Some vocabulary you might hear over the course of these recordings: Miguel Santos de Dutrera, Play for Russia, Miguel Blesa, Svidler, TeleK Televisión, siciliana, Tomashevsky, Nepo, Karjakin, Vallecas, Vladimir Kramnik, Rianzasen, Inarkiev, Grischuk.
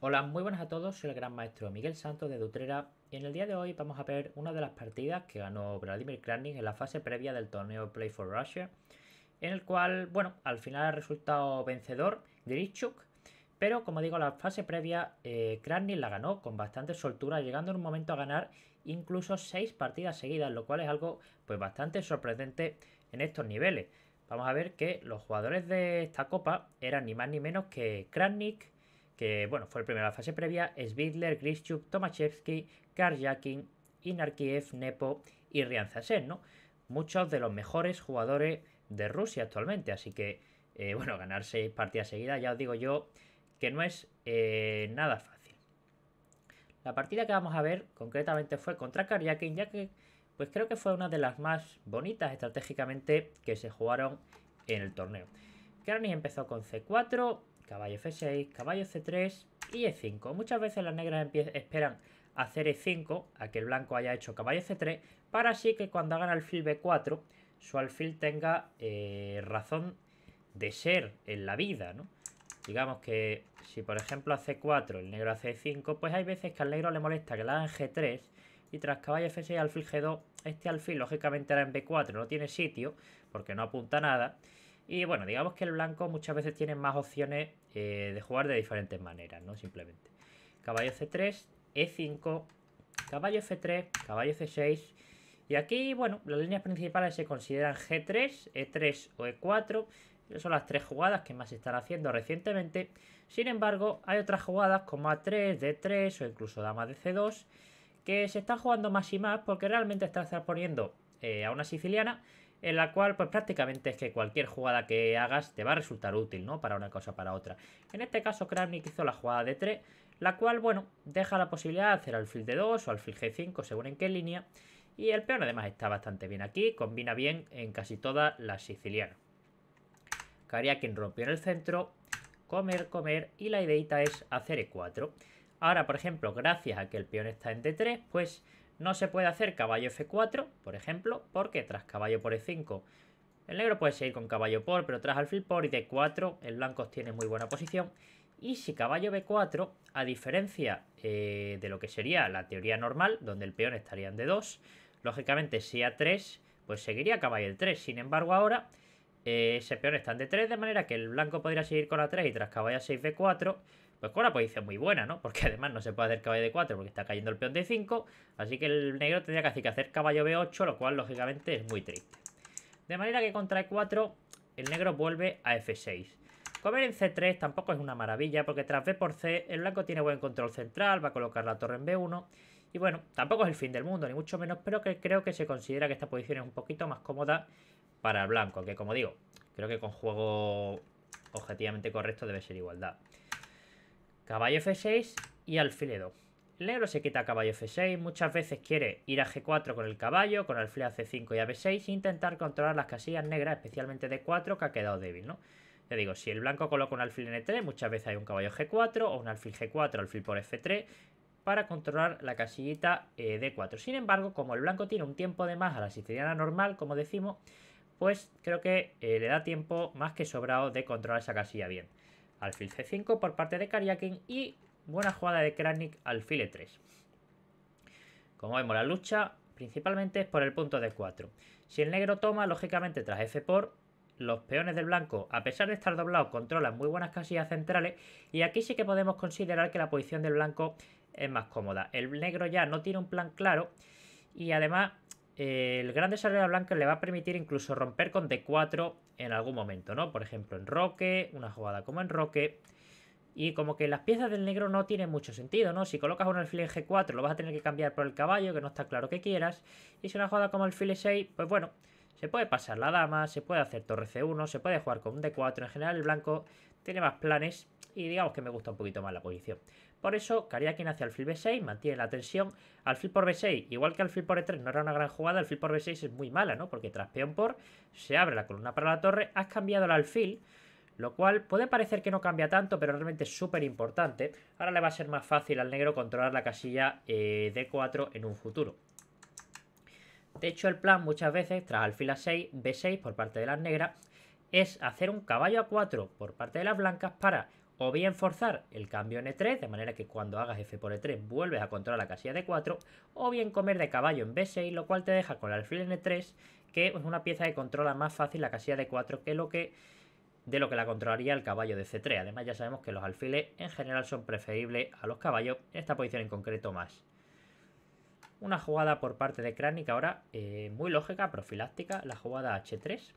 Hola, muy buenas a todos, soy el gran maestro Miguel Santos de Dutrera y en el día de hoy vamos a ver una de las partidas que ganó Vladimir Kramnik en la fase previa del torneo Play for Russia, en el cual, bueno, al final ha resultado vencedor Grischuk, pero como digo, la fase previa Kramnik la ganó con bastante soltura, llegando en un momento a ganar incluso 6 partidas seguidas, lo cual es algo pues bastante sorprendente en estos niveles. Vamos a ver que los jugadores de esta copa eran ni más ni menos que Kramnik, que bueno, fue el primero de la fase previa, Svidler, Grischuk, Tomashevsky, Karjakin, Inarkiev, Nepo y Rianzasen, ¿no? Muchos de los mejores jugadores de Rusia actualmente, así que, bueno, ganar 6 partidas seguidas, ya os digo yo que no es nada fácil. La partida que vamos a ver concretamente fue contra Karjakin, ya que pues creo que fue una de las más bonitas estratégicamente que se jugaron en el torneo. Kramnik empezó con C4, caballo F6, caballo C3 y E5. Muchas veces las negras esperan hacer E5 a que el blanco haya hecho caballo C3 para así que cuando hagan alfil B4 su alfil tenga razón de ser en la vida, ¿no? Digamos que si por ejemplo a C4 el negro hace E5, pues hay veces que al negro le molesta que la hagan G3 y tras caballo F6 alfil G2, este alfil lógicamente era en B4, no tiene sitio porque no apunta nada. Y bueno, digamos que el blanco muchas veces tiene más opciones de jugar de diferentes maneras, ¿no? Simplemente. Caballo C3, E5, caballo F3, caballo C6. Y aquí, bueno, las líneas principales se consideran G3, E3 o E4. Esas son las 3 jugadas que más se están haciendo recientemente. Sin embargo, hay otras jugadas como A3, D3 o incluso dama de C2 que se están jugando más y más porque realmente estás poniendo a una siciliana, en la cual pues prácticamente es que cualquier jugada que hagas te va a resultar útil, ¿no? Para una cosa o para otra. En este caso Kramnik hizo la jugada de 3, la cual, bueno, deja la posibilidad de hacer alfil D2 o alfil G5 según en qué línea. Y el peón además está bastante bien aquí, combina bien en casi todas las sicilianas. Karjakin rompió en el centro, comer y la ideita es hacer E4. Ahora, por ejemplo, gracias a que el peón está en D3, pues no se puede hacer caballo F4, por ejemplo, porque tras caballo por E5 el negro puede seguir con caballo por, pero tras alfil por y D4 el blanco tiene muy buena posición. Y si caballo B4, a diferencia de lo que sería la teoría normal, donde el peón estaría en D2, lógicamente si A3, pues seguiría caballo D3. Sin embargo, ahora ese peón está en D3, de manera que el blanco podría seguir con A3 y tras caballo A6 B4, pues con una posición muy buena, ¿no? Porque además no se puede hacer caballo D4 porque está cayendo el peón D5, así que el negro tendría casi que hacer caballo B8, lo cual lógicamente es muy triste. De manera que contra E4 el negro vuelve a F6. Comer en C3 tampoco es una maravilla porque tras B por C el blanco tiene buen control central, va a colocar la torre en B1 y bueno, tampoco es el fin del mundo, ni mucho menos, pero que creo que se considera que esta posición es un poquito más cómoda para el blanco, que como digo, creo que con juego objetivamente correcto debe ser igualdad. Caballo F6 y alfil E2. El negro se quita caballo F6, muchas veces quiere ir a G4 con el caballo, con alfil a C5 y a B6 e intentar controlar las casillas negras, especialmente D4, que ha quedado débil, ¿no? Ya digo, si el blanco coloca un alfil en E3, muchas veces hay un caballo G4 o un alfil G4, alfil por F3, para controlar la casillita D4. Sin embargo, como el blanco tiene un tiempo de más a la siciliana normal, como decimos, pues creo que le da tiempo más que sobrado de controlar esa casilla bien. Alfil C5 por parte de Karjakin y buena jugada de Kramnik alfil E3. Como vemos, la lucha principalmente es por el punto D4. Si el negro toma, lógicamente tras F por, los peones del blanco, a pesar de estar doblados, controlan muy buenas casillas centrales y aquí sí que podemos considerar que la posición del blanco es más cómoda. El negro ya no tiene un plan claro y además el gran desarrollo de blanco le va a permitir incluso romper con D4 en algún momento, ¿no? Por ejemplo, enroque, una jugada como enroque. Y como que las piezas del negro no tienen mucho sentido, ¿no? Si colocas un alfil en G4 lo vas a tener que cambiar por el caballo, que no está claro que quieras. Y si una jugada como alfil E6, pues bueno, se puede pasar la dama, se puede hacer torre C1, se puede jugar con un D4. En general el blanco tiene más planes y digamos que me gusta un poquito más la posición. Por eso, Karjakin hace alfil B6, mantiene la tensión. Alfil por B6, igual que alfil por E3 no era una gran jugada, alfil por B6 es muy mala, ¿no? Porque tras peón por, se abre la columna para la torre, has cambiado el alfil, lo cual puede parecer que no cambia tanto, pero realmente es súper importante. Ahora le va a ser más fácil al negro controlar la casilla D4 en un futuro. De hecho, el plan muchas veces, tras alfil A6, B6 por parte de las negras, es hacer un caballo A4 por parte de las blancas para o bien forzar el cambio en E3, de manera que cuando hagas F por E3 vuelves a controlar la casilla de 4, o bien comer de caballo en B6, lo cual te deja con el alfil en E3, que es una pieza que controla más fácil la casilla de 4 de lo que la controlaría el caballo de C3. Además ya sabemos que los alfiles en general son preferibles a los caballos, en esta posición en concreto más. Una jugada por parte de Kramnik ahora muy lógica, profiláctica, la jugada H3.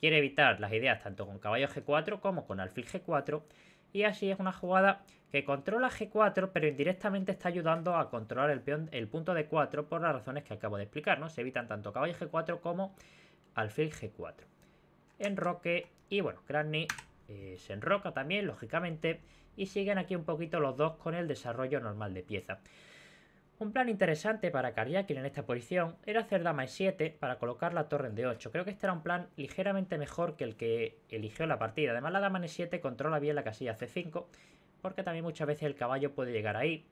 Quiere evitar las ideas tanto con caballo G4 como con alfil G4. Y así es una jugada que controla G4, pero indirectamente está ayudando a controlar el peón, el punto de 4, por las razones que acabo de explicar, ¿no? Se evitan tanto caballo G4 como alfil G4. Enroque y bueno, Kramnik se enroca también, lógicamente. Y siguen aquí un poquito los dos con el desarrollo normal de pieza. Un plan interesante para Karjakin en esta posición era hacer dama e7 para colocar la torre en d8. Creo que este era un plan ligeramente mejor que el que eligió la partida. Además la dama en e7 controla bien la casilla c5, porque también muchas veces el caballo puede llegar ahí.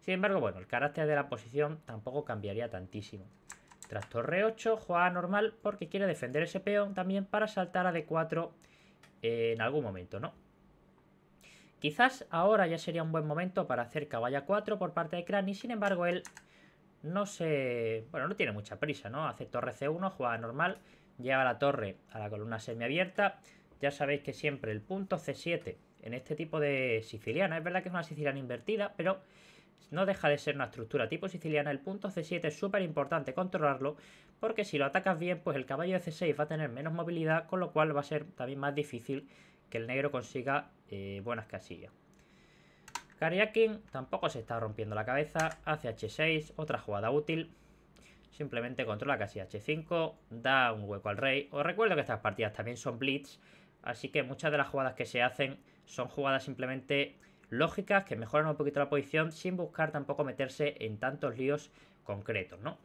Sin embargo, bueno, el carácter de la posición tampoco cambiaría tantísimo. Tras torre 8, jugada normal porque quiere defender ese peón también para saltar a d4 en algún momento, ¿no? Quizás ahora ya sería un buen momento para hacer caballo a 4 por parte de Kramnik, sin embargo él no tiene mucha prisa, ¿no? Hace torre C1, juega normal, lleva la torre a la columna semiabierta. Ya sabéis que siempre el punto C7 en este tipo de siciliana, es verdad que es una siciliana invertida, pero no deja de ser una estructura tipo siciliana. El punto C7 es súper importante controlarlo, porque si lo atacas bien, pues el caballo de C6 va a tener menos movilidad, con lo cual va a ser también más difícil que el negro consiga buenas casillas. Karjakin tampoco se está rompiendo la cabeza, hace H6, otra jugada útil, simplemente controla casilla H5, da un hueco al rey. Os recuerdo que estas partidas también son blitz, así que muchas de las jugadas que se hacen son jugadas simplemente lógicas, que mejoran un poquito la posición sin buscar tampoco meterse en tantos líos concretos, ¿no?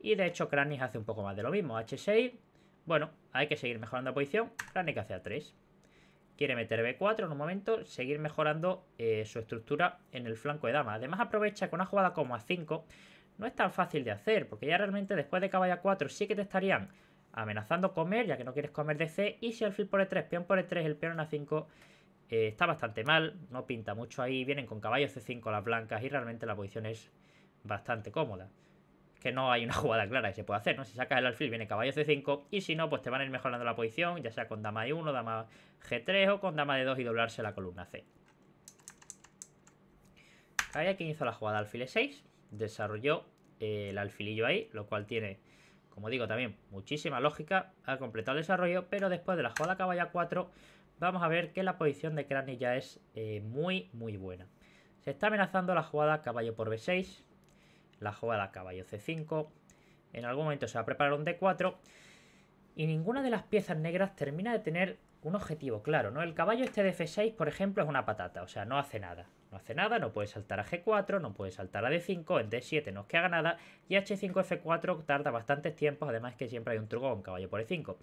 Y de hecho Kramnik hace un poco más de lo mismo, H6, bueno, hay que seguir mejorando la posición. Kramnik hace A3. Quiere meter B4 en un momento, seguir mejorando su estructura en el flanco de dama. Además aprovecha que una jugada como A5 no es tan fácil de hacer, porque ya realmente después de caballo A4 sí que te estarían amenazando comer, ya que no quieres comer de C. Y si alfil por E3, peón por E3, el peón en A5 está bastante mal, no pinta mucho ahí. Vienen con caballo C5 las blancas y realmente la posición es bastante cómoda. Que no hay una jugada clara que se pueda hacer, ¿no? Si sacas el alfil viene caballo C5 y si no, pues te van a ir mejorando la posición, ya sea con dama E1, dama G3 o con dama D2 y doblarse la columna C. Karjakin hizo la jugada alfil E6, desarrolló el alfilillo ahí, lo cual tiene, como digo, también muchísima lógica. Ha completado el desarrollo, pero después de la jugada caballo A4 vamos a ver que la posición de Kramnik ya es muy buena. Se está amenazando la jugada caballo por B6, la jugada caballo C5, en algún momento se va a preparar un D4 y ninguna de las piezas negras termina de tener un objetivo claro, ¿no? El caballo este de F6, por ejemplo, es una patata, o sea, no hace nada. No hace nada, no puede saltar a G4, no puede saltar a D5, en D7 no es que haga nada y H5, F4 tarda bastantes tiempos, además que siempre hay un truco con caballo por E5.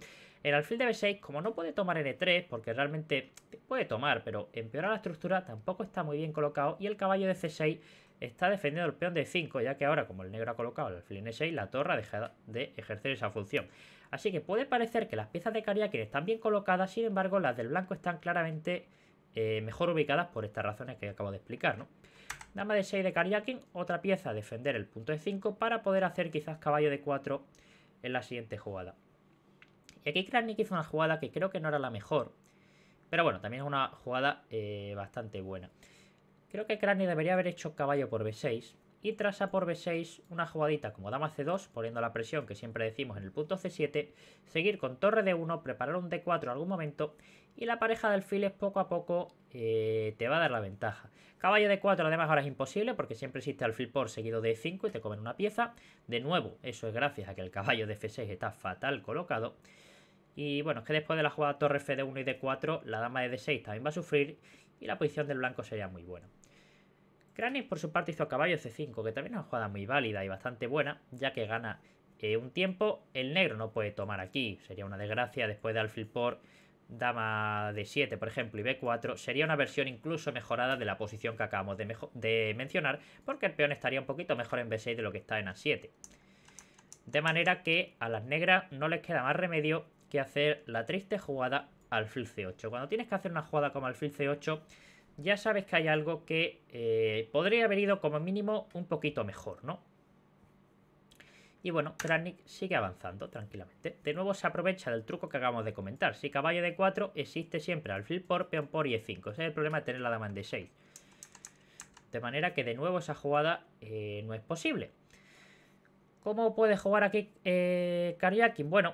El alfil de B6, como no puede tomar en E3, porque realmente puede tomar, pero empeora la estructura, tampoco está muy bien colocado y el caballo de C6 está defendiendo el peón de E5, ya que ahora, como el negro ha colocado el alfil en E6, la torre deja de ejercer esa función. Así que puede parecer que las piezas de Karjakin están bien colocadas, sin embargo, las del blanco están claramente mejor ubicadas por estas razones que acabo de explicar, ¿no? Dama de 6 de Karjakin, otra pieza, defender el punto de 5 para poder hacer quizás caballo de 4 en la siguiente jugada. Y aquí Kramnik hizo una jugada que creo que no era la mejor, pero bueno, también es una jugada bastante buena. Creo que Kramnik debería haber hecho caballo por B6 y tras A por B6 una jugadita como dama C2, poniendo la presión que siempre decimos en el punto C7, seguir con torre D1, preparar un D4 en algún momento y la pareja de alfiles poco a poco te va a dar la ventaja. Caballo D4 además ahora es imposible porque siempre existe alfil por seguido de E5 y te comen una pieza. De nuevo, eso es gracias a que el caballo de F6 está fatal colocado. Y bueno, es que después de la jugada torre Fd1 y D4, la dama de D6 también va a sufrir y la posición del blanco sería muy buena. Kramnik por su parte hizo caballo C5, que también es una jugada muy válida y bastante buena, ya que gana un tiempo. El negro no puede tomar aquí, sería una desgracia después de alfil por dama D7, por ejemplo, y B4. Sería una versión incluso mejorada de la posición que acabamos de mencionar, porque el peón estaría un poquito mejor en B6 de lo que está en A7. De manera que a las negras no les queda más remedio que hacer la triste jugada alfil C8. Cuando tienes que hacer una jugada como alfil C8, ya sabes que hay algo que podría haber ido como mínimo un poquito mejor, ¿no? Y bueno, Kramnik sigue avanzando tranquilamente. De nuevo se aprovecha del truco que acabamos de comentar. Si caballo de 4 existe siempre alfil por, peón por y E5. Ese es el problema de tener la dama en D6. De manera que de nuevo esa jugada no es posible. ¿Cómo puede jugar aquí Karjakin? Bueno,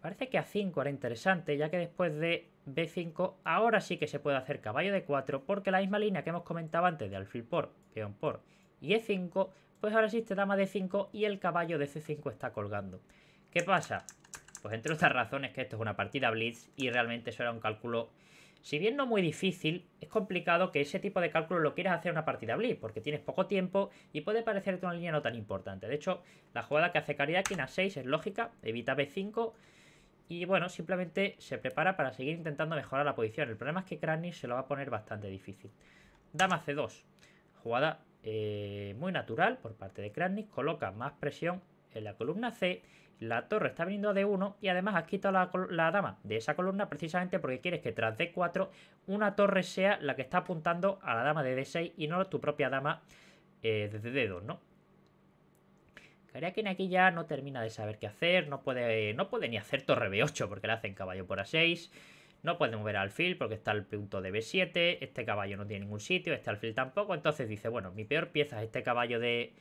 parece que A5 era interesante, ya que después de B5 ahora sí que se puede hacer caballo de 4, porque la misma línea que hemos comentado antes de alfil por, peón por y E5, pues ahora existe dama D5 y el caballo de C5 está colgando. ¿Qué pasa? Pues entre otras razones que esto es una partida blitz y realmente eso era un cálculo, si bien no muy difícil, es complicado que ese tipo de cálculo lo quieras hacer en una partida blitz, porque tienes poco tiempo y puede parecerte una línea no tan importante. De hecho, la jugada que hace Karjakin a 6 es lógica, evita B5 y bueno, simplemente se prepara para seguir intentando mejorar la posición. El problema es que Kramnik se lo va a poner bastante difícil. Dama C2, jugada muy natural por parte de Kramnik, coloca más presión en la columna C, la torre está viniendo a D1 y además has quitado la dama de esa columna precisamente porque quieres que tras D4 una torre sea la que está apuntando a la dama de D6 y no tu propia dama de D2, ¿no? Karjakin aquí ya no termina de saber qué hacer, no puede ni hacer torre B8 porque le hacen caballo por A6, no puede mover alfil porque está el punto de B7, este caballo no tiene ningún sitio, este alfil tampoco, entonces dice, bueno, mi peor pieza es este caballo de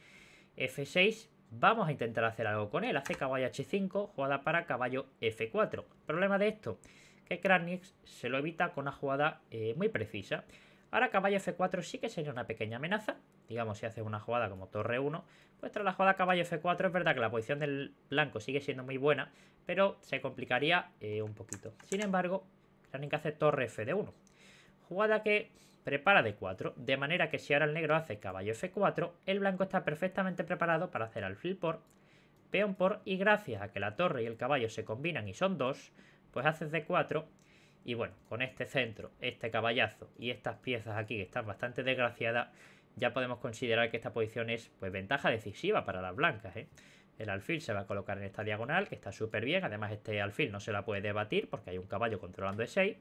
F6, vamos a intentar hacer algo con él. Hace caballo H5, jugada para caballo F4. Problema de esto, que Kramnik se lo evita con una jugada muy precisa. Ahora caballo F4 sí que sería una pequeña amenaza. Digamos, si haces una jugada como torre 1, pues tras la jugada caballo F4 es verdad que la posición del blanco sigue siendo muy buena, pero se complicaría un poquito. Sin embargo, Kramnik hace torre F1, jugada que prepara D4, de manera que si ahora el negro hace caballo F4, el blanco está perfectamente preparado para hacer alfil por, peón por, y gracias a que la torre y el caballo se combinan y son dos, pues haces D4, y bueno, con este centro, este caballazo y estas piezas aquí que están bastante desgraciadas, ya podemos considerar que esta posición es pues ventaja decisiva para las blancas, ¿eh? El alfil se va a colocar en esta diagonal, que está súper bien, además este alfil no se la puede debatir porque hay un caballo controlando E6,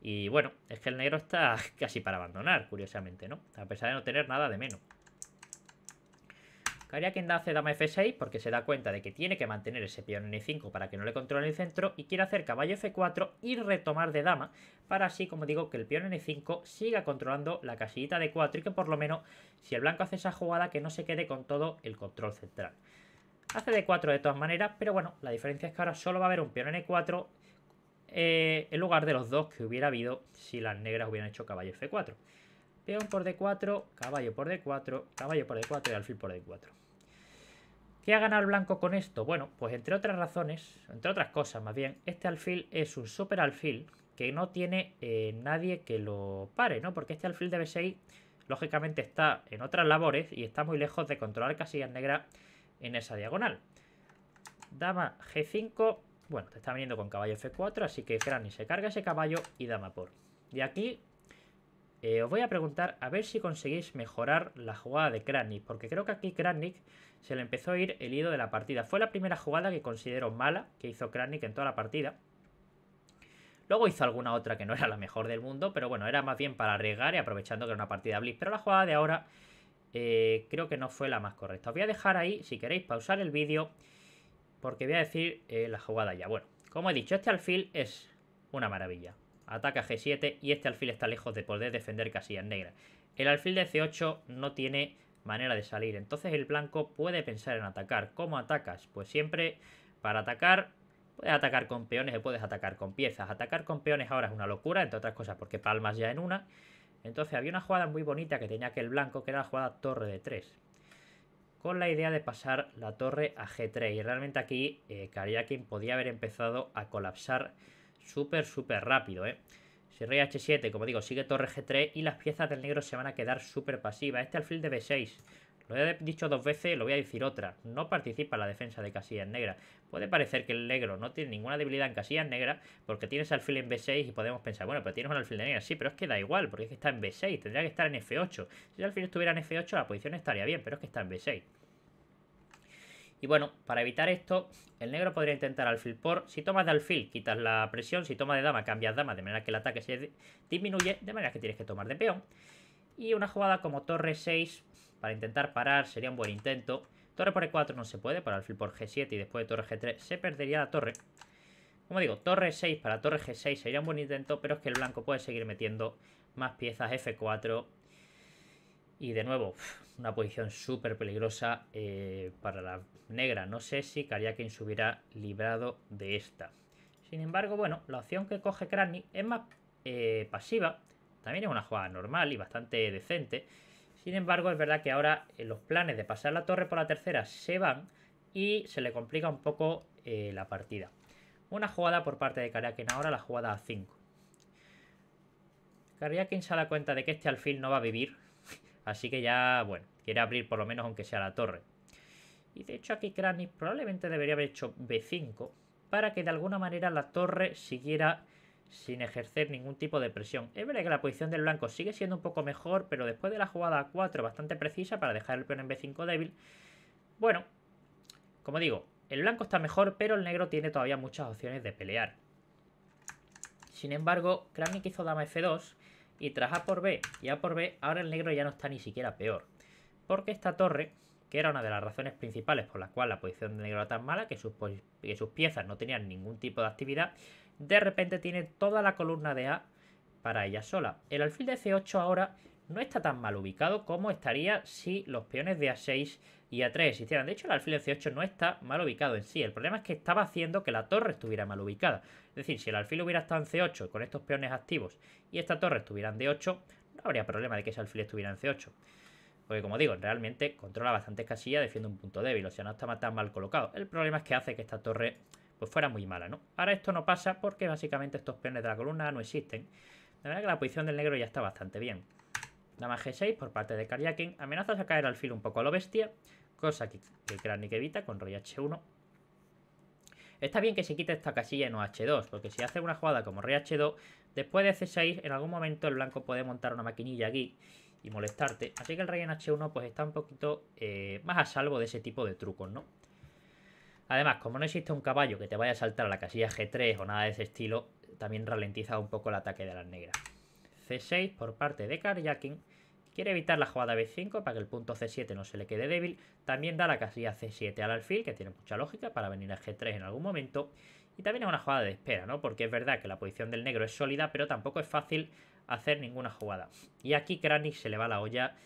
y bueno, es que el negro está casi para abandonar, curiosamente, ¿no? A pesar de no tener nada de menos. Karjakin hace dama F6 porque se da cuenta de que tiene que mantener ese peón en E5 para que no le controle el centro y quiere hacer caballo F4 y retomar de dama para así, como digo, que el peón en E5 siga controlando la casillita de 4 y que por lo menos, si el blanco hace esa jugada, que no se quede con todo el control central. Hace D4 de todas maneras, pero bueno, la diferencia es que ahora solo va a haber un peón en E4 en lugar de los dos que hubiera habido si las negras hubieran hecho caballo F4. Peón por D4, caballo por D4, caballo por D4 y alfil por D4. ¿Qué ha ganado el blanco con esto? Bueno, pues entre otras razones, entre otras cosas más bien, este alfil es un super alfil que no tiene nadie que lo pare, ¿no? Porque este alfil de B6 lógicamente está en otras labores y está muy lejos de controlar casillas negras en esa diagonal. Dama G5. Bueno, te está viniendo con caballo F4, así que Kramnik se carga ese caballo y dama por. Y aquí os voy a preguntar a ver si conseguís mejorar la jugada de Kramnik, porque creo que aquí Kramnik se le empezó a ir el hilo de la partida. Fue la primera jugada que considero mala que hizo Kramnik en toda la partida. Luego hizo alguna otra que no era la mejor del mundo, pero bueno, era más bien para arriesgar y aprovechando que era una partida blitz. Pero la jugada de ahora creo que no fue la más correcta. Os voy a dejar ahí, si queréis pausar el vídeo, porque voy a decir la jugada ya. Bueno, como he dicho, este alfil es una maravilla. Ataca G7 y este alfil está lejos de poder defender casillas negras. El alfil de C8 no tiene manera de salir. Entonces el blanco puede pensar en atacar. ¿Cómo atacas? Pues siempre para atacar, puedes atacar con peones o puedes atacar con piezas. Atacar con peones ahora es una locura, entre otras cosas porque palmas ya en una. Entonces había una jugada muy bonita que tenía que el blanco, que era la jugada torre de 3. Con la idea de pasar la torre a G3. Y realmente aquí Karjakin podía haber empezado a colapsar súper rápido, ¿eh? Si rey H7, como digo, sigue torre G3 y las piezas del negro se van a quedar súper pasivas. Este alfil de B6, lo he dicho dos veces, lo voy a decir otra. No participa en la defensa de casillas negras. Puede parecer que el negro no tiene ninguna debilidad en casillas negras porque tiene ese alfil en B6 y podemos pensar, bueno, pero tienes un alfil de negra. Sí, pero es que da igual porque es que está en B6, tendría que estar en F8. Si el alfil estuviera en F8 la posición estaría bien, pero es que está en B6. Y bueno, para evitar esto, el negro podría intentar alfil por... Si tomas de alfil, quitas la presión. Si tomas de dama, cambias dama, de manera que el ataque se disminuye. De manera que tienes que tomar de peón. Y una jugada como torre 6 para intentar parar sería un buen intento. Torre por E4 no se puede, para alfil por G7 y después de torre G3 se perdería la torre. Como digo, torre 6 para torre G6 sería un buen intento, pero es que el blanco puede seguir metiendo más piezas F4. Y de nuevo, una posición súper peligrosa para la negra. No sé si Karjakin se hubiera librado de esta. Sin embargo, bueno, la opción que coge Kramnik es más pasiva. También es una jugada normal y bastante decente. Sin embargo, es verdad que ahora los planes de pasar la torre por la tercera se van y se le complica un poco la partida. Una jugada por parte de Karjakin ahora, la jugada A5. Karjakin se da cuenta de que este alfil no va a vivir. Así que ya, bueno, quiere abrir por lo menos aunque sea la torre. Y de hecho aquí Kramnik probablemente debería haber hecho B5 para que de alguna manera la torre siguiera sin ejercer ningún tipo de presión. Es verdad que la posición del blanco sigue siendo un poco mejor, pero después de la jugada A4 bastante precisa para dejar el peón en B5 débil. Bueno, como digo, el blanco está mejor, pero el negro tiene todavía muchas opciones de pelear. Sin embargo, Kramnik hizo dama F2. Y tras A por B y A por B, ahora el negro ya no está ni siquiera peor. Porque esta torre, que era una de las razones principales por las cuales la posición del negro era tan mala, que sus piezas no tenían ningún tipo de actividad, de repente tiene toda la columna de A para ella sola. El alfil de C8 ahora no está tan mal ubicado como estaría si los peones de A6 y A3 existieran. De hecho, el alfil de C8 no está mal ubicado en sí. El problema es que estaba haciendo que la torre estuviera mal ubicada. Es decir, si el alfil hubiera estado en C8 con estos peones activos y esta torre estuviera en D8, no habría problema de que ese alfil estuviera en C8. Porque como digo, realmente controla bastantes casillas, defiende un punto débil, o sea, no está tan mal colocado. El problema es que hace que esta torre pues fuera muy mala, ¿no? Ahora esto no pasa porque básicamente estos peones de la columna no existen. De manera que la posición del negro ya está bastante bien. Dama G6 por parte de Karjakin. Amenaza a sacar el alfil un poco a lo bestia, cosa que Kramnik evita con rey H1. Está bien que se quite esta casilla en H2, porque si hace una jugada como rey H2, después de C6, en algún momento el blanco puede montar una maquinilla aquí y molestarte. Así que el rey en H1 pues está un poquito más a salvo de ese tipo de trucos, ¿no? Además, como no existe un caballo que te vaya a saltar a la casilla G3 o nada de ese estilo, también ralentiza un poco el ataque de las negras. C6 por parte de Karjakin. Quiere evitar la jugada B5 para que el punto C7 no se le quede débil. También da la casilla C7 al alfil, que tiene mucha lógica para venir a G3 en algún momento. Y también es una jugada de espera, ¿no? Porque es verdad que la posición del negro es sólida, pero tampoco es fácil hacer ninguna jugada. Y aquí Kramnik se le va la olla,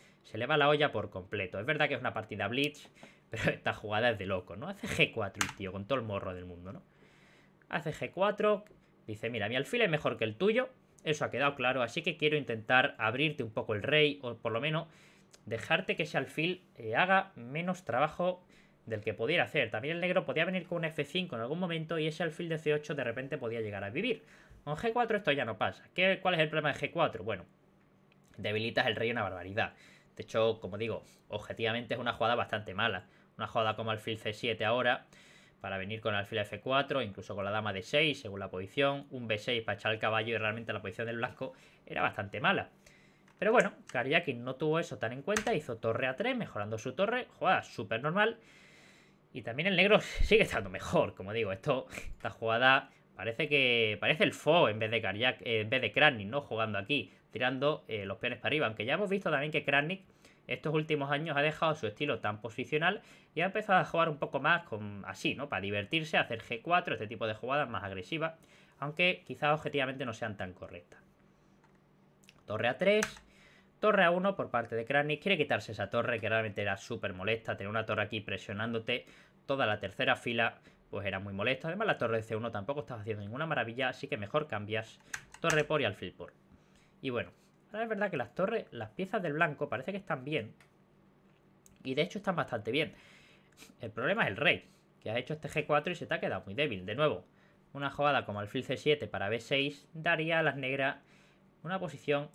por completo. Es verdad que es una partida blitz, pero esta jugada es de loco, ¿no? Hace G4 el tío, con todo el morro del mundo, ¿no? Hace G4, dice, mira, mi alfil es mejor que el tuyo. Eso ha quedado claro, así que quiero intentar abrirte un poco el rey o por lo menos dejarte que ese alfil haga menos trabajo del que pudiera hacer. También el negro podía venir con un F5 en algún momento y ese alfil de C8 de repente podía llegar a vivir. Con G4 esto ya no pasa. ¿Cuál es el problema de G4? Bueno, debilitas el rey una barbaridad. De hecho, como digo, objetivamente es una jugada bastante mala. Una jugada como alfil C7 ahora para venir con alfil F4, incluso con la dama D6 según la posición, un B6 para echar el caballo y realmente la posición del blanco era bastante mala. Pero bueno, Karjakin no tuvo eso tan en cuenta, hizo torre A3 mejorando su torre, jugada súper normal. Y también el negro sigue estando mejor, como digo, esta jugada parece el foe en vez de Kramnik, ¿no? Jugando aquí, tirando los peones para arriba, aunque ya hemos visto también que Kramnik estos últimos años ha dejado su estilo tan posicional y ha empezado a jugar un poco más así, ¿no? Para divertirse, hacer G4, este tipo de jugadas más agresivas, aunque quizás objetivamente no sean tan correctas. Torre A3, torre A1 por parte de Kramnik. Quiere quitarse esa torre que realmente era súper molesta. Tener una torre aquí presionándote toda la tercera fila pues era muy molesto. Además la torre de C1 tampoco estaba haciendo ninguna maravilla, así que mejor cambias torre por y alfil por. Y bueno, ahora es verdad que las piezas del blanco parece que están bien. Y de hecho están bastante bien. El problema es el rey, que ha hecho este G4 y se te ha quedado muy débil. De nuevo, una jugada como alfil C7 para B6 daría a las negras una posición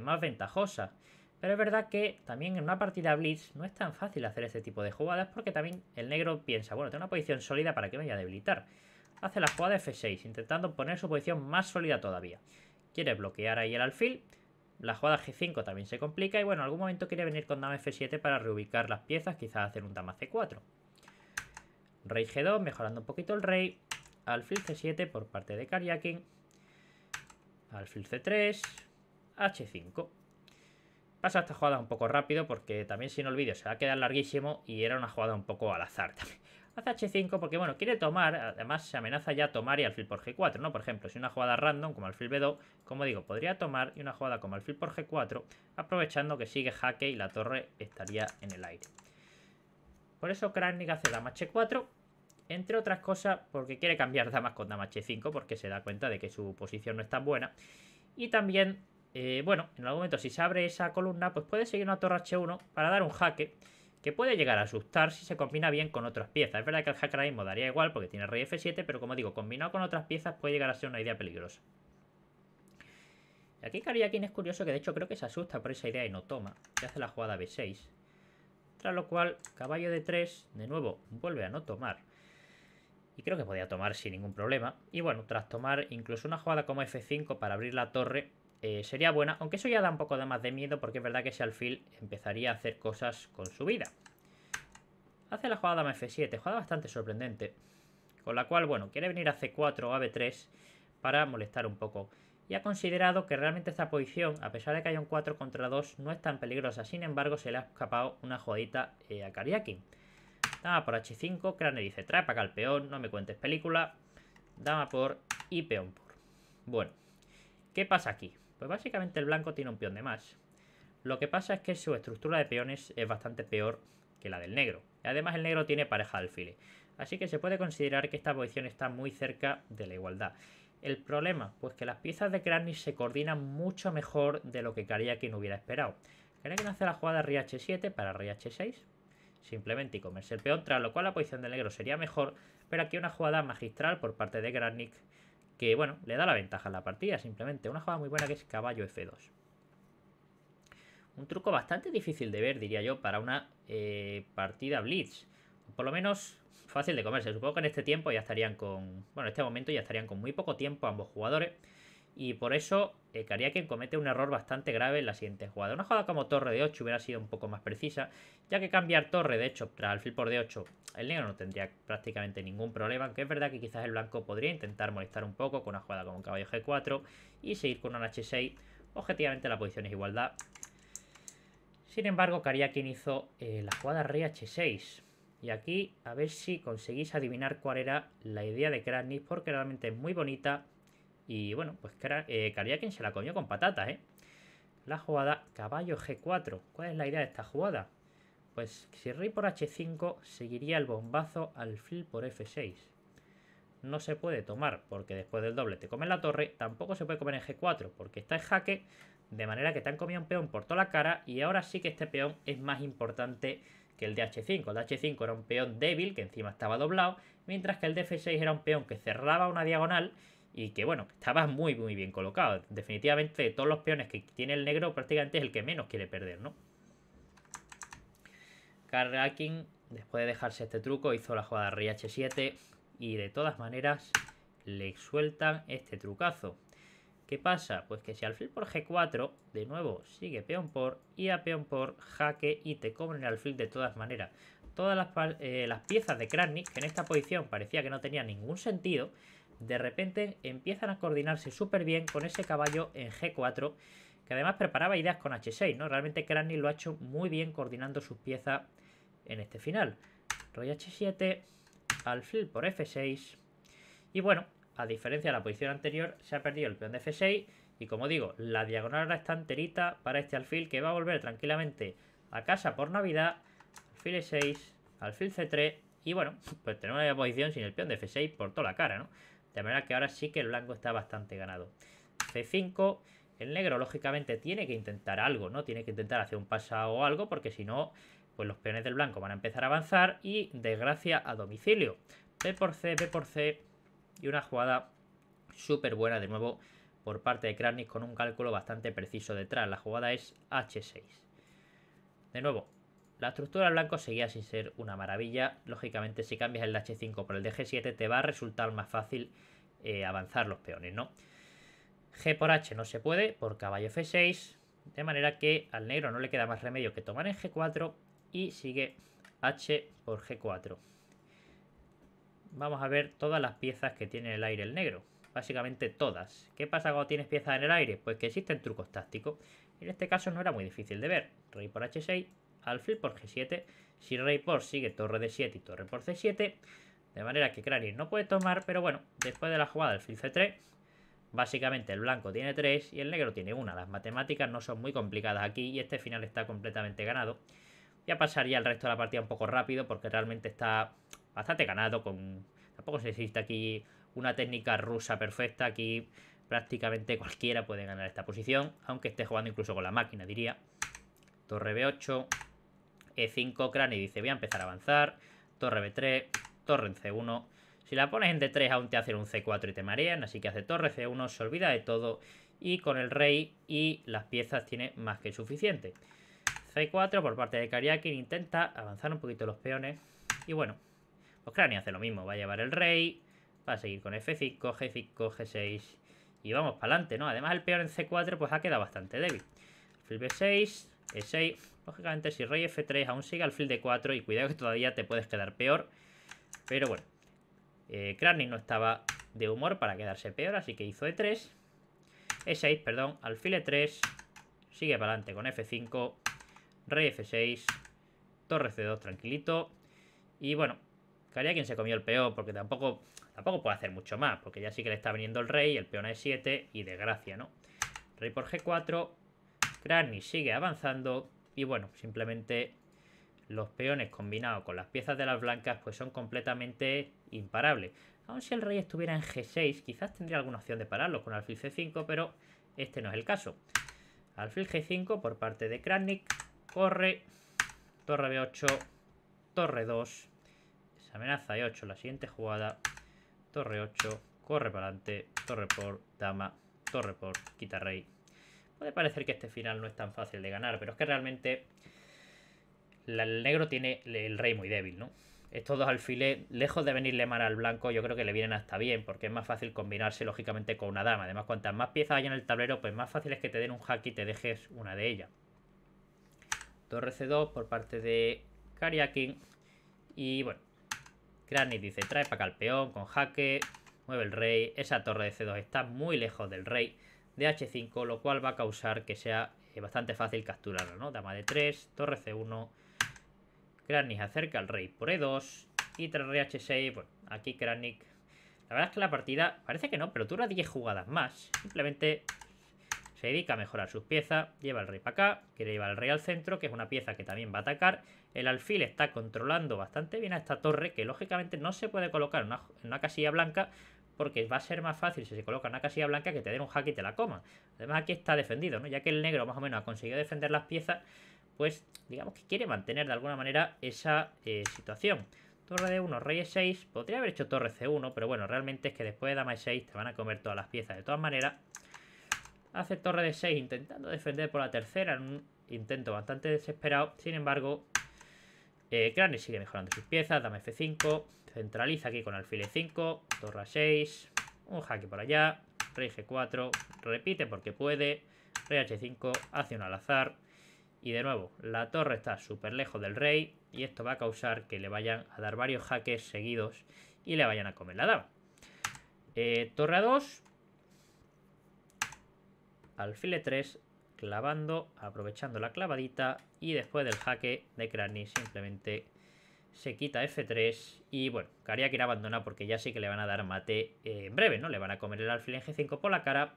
más ventajosa. Pero es verdad que también en una partida blitz no es tan fácil hacer este tipo de jugadas, porque también el negro piensa, bueno, tengo una posición sólida, ¿para qué me voy a debilitar? Hace la jugada F6, intentando poner su posición más sólida todavía. Quiere bloquear ahí el alfil. La jugada G5 también se complica y bueno, en algún momento quiere venir con dama F7 para reubicar las piezas, quizás hacer un dama C4. Rey G2, mejorando un poquito el rey. Alfil C7 por parte de Karjakin. Alfil C3. H5. Pasa esta jugada un poco rápido porque también, si no olvido, se va a quedar larguísimo y era una jugada un poco al azar también. Hace H5 porque, bueno, quiere tomar. Además, se amenaza ya tomar y alfil por G4, ¿no? Por ejemplo, si una jugada random como alfil B2, como digo, podría tomar y una jugada como alfil por G4, aprovechando que sigue jaque y la torre estaría en el aire. Por eso Kramnik hace dama H4, entre otras cosas porque quiere cambiar damas con dama H5 porque se da cuenta de que su posición no es tan buena. Y también, bueno, en algún momento si se abre esa columna, pues puede seguir una torre H1 para dar un jaque que puede llegar a asustar si se combina bien con otras piezas. Es verdad que el jaque ahora mismo daría igual porque tiene rey F7, pero como digo, combinado con otras piezas puede llegar a ser una idea peligrosa. Y aquí Karjakin es curioso que de hecho creo que se asusta por esa idea y no toma. Y hace la jugada B6. Tras lo cual, caballo D3, de nuevo, vuelve a no tomar. Y creo que podía tomar sin ningún problema. Y bueno, tras tomar, incluso una jugada como F5 para abrir la torre sería buena. Aunque eso ya da un poco de más de miedo porque es verdad que ese alfil empezaría a hacer cosas con su vida. Hace la jugada dama F7, jugada bastante sorprendente. Con la cual, bueno, quiere venir a C4 o a B3 para molestar un poco. Y ha considerado que realmente esta posición, a pesar de que haya un 4 contra 2, no es tan peligrosa. Sin embargo, se le ha escapado una jugadita a Karjakin. Dama por H5, Kramnik dice, trae para acá el peón, no me cuentes película. Dama por y peón por. Bueno, ¿qué pasa aquí? Pues básicamente el blanco tiene un peón de más. Lo que pasa es que su estructura de peones es bastante peor que la del negro. Además el negro tiene pareja de alfiles. Así que se puede considerar que esta posición está muy cerca de la igualdad. El problema, pues que las piezas de Kramnik se coordinan mucho mejor de lo que Karjakin hubiera esperado. Karjakin hace la jugada rey H7 para rey H6, simplemente y comerse el peón, tras lo cual la posición del negro sería mejor, pero aquí una jugada magistral por parte de Kramnik que, bueno, le da la ventaja a la partida, simplemente. Una jugada muy buena que es caballo F2. Un truco bastante difícil de ver, diría yo, para una partida blitz. Por lo menos fácil de comerse. Supongo que en este tiempo ya estarían con... Bueno, en este momento ya estarían con muy poco tiempo ambos jugadores. Y por eso Karjakin comete un error bastante grave en la siguiente jugada. Una jugada como torre de 8 hubiera sido un poco más precisa, ya que cambiar torre, de hecho, tras alfil por D8, el negro no tendría prácticamente ningún problema. Aunque es verdad que quizás el blanco podría intentar molestar un poco con una jugada como un caballo G4 y seguir con una H6. Objetivamente la posición es igualdad. Sin embargo, Karjakin hizo la jugada rey H6. Y aquí a ver si conseguís adivinar cuál era la idea de Kramnik, porque realmente es muy bonita. Y bueno, pues Karjakin se la comió con patatas, ¿eh? La jugada caballo G4. ¿Cuál es la idea de esta jugada? Pues si rey por H5 seguiría el bombazo alfil por F6. No se puede tomar porque después del doble te comen la torre. Tampoco se puede comer en G4 porque está en jaque. De manera que te han comido un peón por toda la cara y ahora sí que este peón es más importante que el de H5. El de H5 era un peón débil que encima estaba doblado, mientras que el de F6 era un peón que cerraba una diagonal y que, bueno, estaba muy muy bien colocado. Definitivamente de todos los peones que tiene el negro prácticamente es el que menos quiere perder, ¿no? Karjakin, después de dejarse este truco, hizo la jugada rey H7 y de todas maneras le sueltan este trucazo. ¿Qué pasa? Pues que si alfil por G4, de nuevo sigue peón por y a peón por jaque y te comen el alfil de todas maneras. Todas las piezas de Kramnik, que en esta posición parecía que no tenía ningún sentido, de repente empiezan a coordinarse súper bien con ese caballo en G4, que además preparaba ideas con H6, ¿no? Realmente Kramnik lo ha hecho muy bien coordinando sus piezas en este final. Rey H7, alfil por F6 y bueno... A diferencia de la posición anterior, se ha perdido el peón de F6 y, como digo, la diagonal ahora está enterita para este alfil que va a volver tranquilamente a casa por Navidad. Alfil E6, alfil C3 y, bueno, pues tenemos una posición sin el peón de F6 por toda la cara, ¿no? De manera que ahora sí que el blanco está bastante ganado. C5, el negro, lógicamente, tiene que intentar algo, ¿no? Tiene que intentar hacer un pasado o algo porque, si no, pues los peones del blanco van a empezar a avanzar y desgracia a domicilio. B por C, B por C... Y una jugada súper buena de nuevo por parte de Kramnik con un cálculo bastante preciso detrás. La jugada es H6. De nuevo, la estructura del blanco seguía sin ser una maravilla. Lógicamente, si cambias el de H5 por el de G7 te va a resultar más fácil avanzar los peones, ¿no? G por H no se puede por caballo F6. De manera que al negro no le queda más remedio que tomar en G4 y sigue H por G4. vamos a ver todas las piezas que tiene en el aire el negro. Básicamente todas. ¿Qué pasa cuando tienes piezas en el aire? Pues que existen trucos tácticos. En este caso no era muy difícil de ver. Rey por H6, alfil por G7. Si rey por sigue torre D7 y torre por C7. De manera que Kramnik no puede tomar, pero bueno, después de la jugada del alfil C3, básicamente el blanco tiene 3 y el negro tiene 1. Las matemáticas no son muy complicadas aquí y este final está completamente ganado. Voy a pasar ya el resto de la partida un poco rápido porque realmente está bastante ganado. Tampoco se necesita aquí una técnica rusa perfecta. Aquí prácticamente cualquiera puede ganar esta posición, aunque esté jugando incluso con la máquina, diría. Torre B8, E5, Kramnik dice voy a empezar a avanzar. Torre B3, torre en C1. Si la pones en D3 aún te hacen un C4 y te marean, así que hace torre C1, se olvida de todo y con el rey y las piezas tiene más que suficiente. C4 por parte de Karjakin, intenta avanzar un poquito los peones y bueno, pues Kramnik hace lo mismo, va a llevar el rey, va a seguir con F5, G5, G6 y vamos para adelante, ¿no? Además el peón en C4 pues ha quedado bastante débil. Alfil B6, E6, lógicamente si rey F3 aún sigue alfil D4 y cuidado que todavía te puedes quedar peor, pero bueno. Kramnik no estaba de humor para quedarse peor, así que hizo E3, E6, perdón, alfil E3, sigue para adelante con F5, rey F6, torre C2 tranquilito, y bueno, Karjakin se comió el peón porque tampoco puede hacer mucho más, porque ya sí que le está viniendo el rey, el peón a E7 y desgracia, ¿no? Rey por G4, Kramnik sigue avanzando y bueno, simplemente los peones combinados con las piezas de las blancas pues son completamente imparables. Aun si el rey estuviera en G6 quizás tendría alguna opción de pararlo con alfil C5, pero este no es el caso. Alfil G5 por parte de Kramnik, corre, torre B8, torre 2, se amenaza E8 la siguiente jugada, torre 8, corre para adelante, torre por, dama, torre por, quita rey. Puede parecer que este final no es tan fácil de ganar, pero es que realmente el negro tiene el rey muy débil, ¿no? Estos dos alfiles, lejos de venirle mal al blanco, yo creo que le vienen hasta bien, porque es más fácil combinarse, lógicamente, con una dama. Además, cuantas más piezas hay en el tablero, pues más fácil es que te den un jaque y te dejes una de ellas. Torre C2 por parte de Karjakin. Y bueno, Kramnik dice, trae para acá el peón con jaque, mueve el rey. Esa torre de C2 está muy lejos del rey de H5, lo cual va a causar que sea bastante fácil capturarlo, ¿no? Dama de 3, torre C1... Kramnik acerca al rey por E2 y tras rey H6, bueno, aquí Kramnik, la verdad es que la partida parece que no, pero dura 10 jugadas más, simplemente se dedica a mejorar sus piezas, lleva el rey para acá, quiere llevar el rey al centro, que es una pieza que también va a atacar, el alfil está controlando bastante bien a esta torre, que lógicamente no se puede colocar en una casilla blanca, porque va a ser más fácil si se coloca en una casilla blanca que te den un jaque y te la coman, además aquí está defendido, ¿no? Ya que el negro más o menos ha conseguido defender las piezas, pues digamos que quiere mantener de alguna manera esa situación. Torre D1, rey E6, podría haber hecho torre C1, pero bueno, realmente es que después de dama E6 te van a comer todas las piezas de todas maneras. Hace torre D6 intentando defender por la tercera en un intento bastante desesperado, sin embargo, Kramnik sigue mejorando sus piezas, dama F5, centraliza aquí con alfil E5, torre A6, un jaque por allá, rey G4, repite porque puede, rey H5, hace uno al azar. Y de nuevo, la torre está súper lejos del rey y esto va a causar que le vayan a dar varios jaques seguidos y le vayan a comer la dama. Torre A2, alfil E3, clavando, aprovechando la clavadita y después del jaque de Kramnik simplemente se quita F3 y bueno, Karjakin abandona porque ya sí que le van a dar mate en breve, ¿no? Le van a comer el alfil en G5 por la cara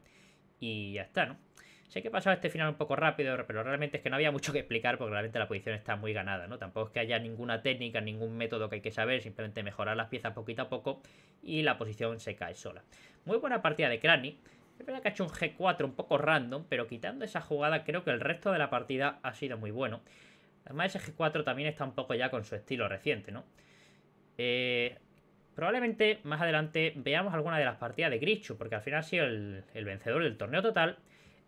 y ya está, ¿no? Sé que he pasado este final un poco rápido, pero realmente es que no había mucho que explicar porque realmente la posición está muy ganada, ¿no? Tampoco es que haya ninguna técnica, ningún método que hay que saber, simplemente mejorar las piezas poquito a poco y la posición se cae sola. Muy buena partida de Kramnik. Es verdad que ha hecho un G4 un poco random, pero quitando esa jugada creo que el resto de la partida ha sido muy bueno. Además ese G4 también está un poco ya con su estilo reciente, ¿no? Probablemente más adelante veamos alguna de las partidas de Grischuk, porque al final ha sido el vencedor del torneo total.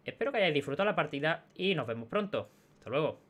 Espero que hayáis disfrutado la partida y nos vemos pronto. Hasta luego.